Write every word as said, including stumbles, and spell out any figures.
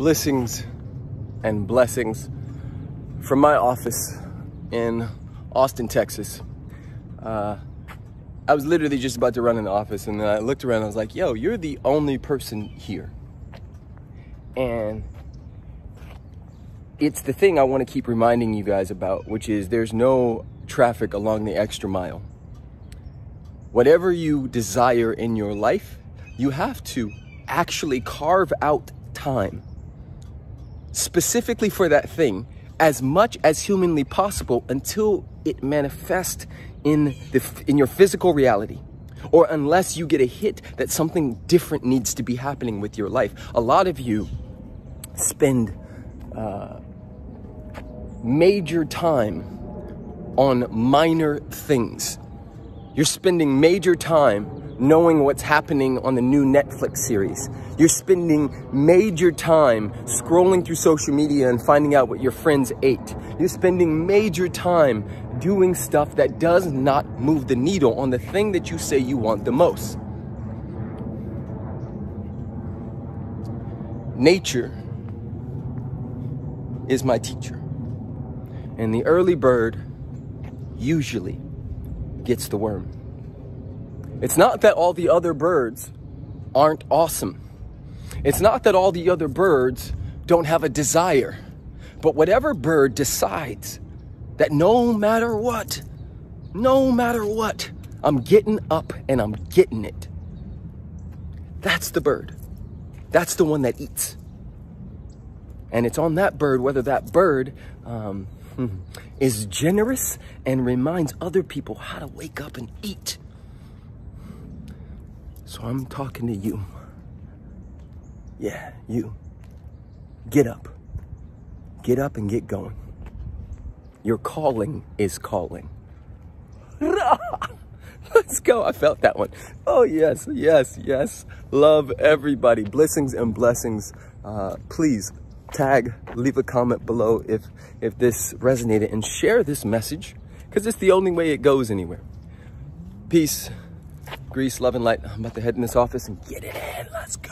blessings and blessings from my office in Austin, Texas. Uh, I was literally just about to run in the office, and then I looked around and I was like, yo, you're the only person here. And it's the thing I want to keep reminding you guys about, which is there's no traffic along the extra mile. Whatever you desire in your life, you have to actually carve out time specifically for that thing as much as humanly possible until it manifests in the in your physical reality, or unless you get a hit that something different needs to be happening with your life. A lot of you spend uh, major time on minor things. You're spending major time knowing what's happening on the new Netflix series. You're spending major time scrolling through social media and finding out what your friends ate. You're spending major time doing stuff that does not move the needle on the thing that you say you want the most. Nature is my teacher. And the early bird usually gets the worm. It's not that all the other birds aren't awesome. It's not that all the other birds don't have a desire. But whatever bird decides that no matter what, no matter what, I'm getting up and I'm getting it, that's the bird. That's the one that eats. And it's on that bird whether that bird um, is generous and reminds other people how to wake up and eat. So I'm talking to you. Yeah, you. Get up. Get up and get going. Your calling is calling. Let's go. I felt that one. Oh, yes, yes, yes. Love everybody. Blessings and blessings. Uh, please tag, leave a comment below if, if this resonated, and share this message, because it's the only way it goes anywhere. Peace, grease, love, and light. I'm about to head in this office and get it in. Let's go.